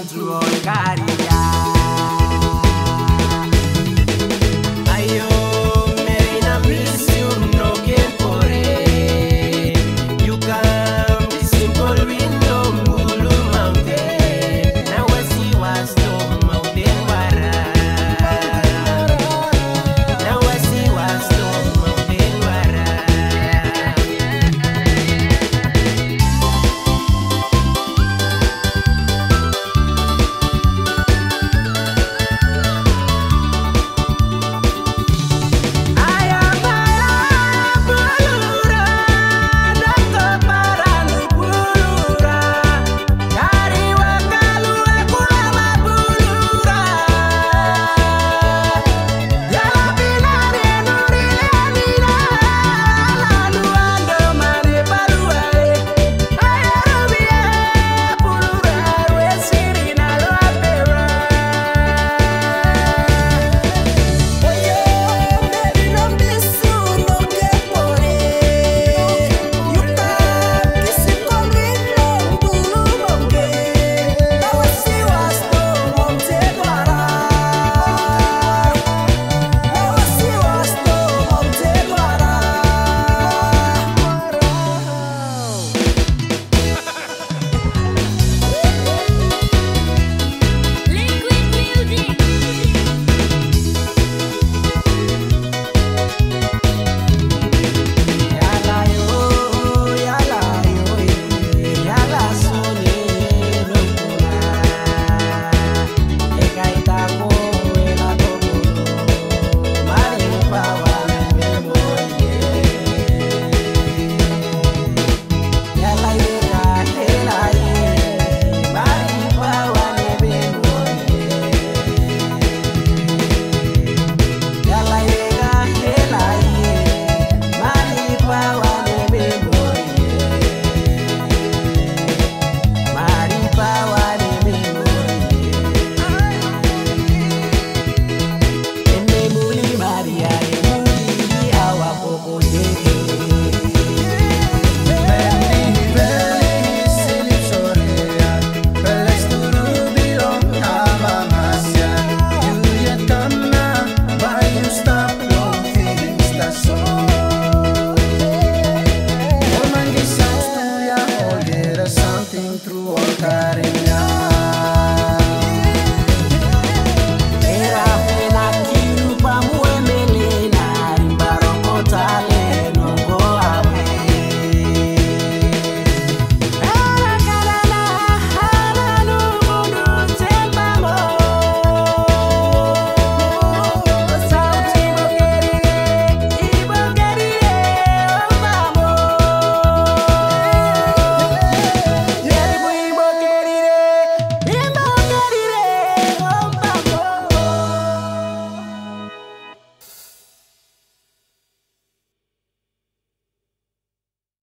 dentro do olhar.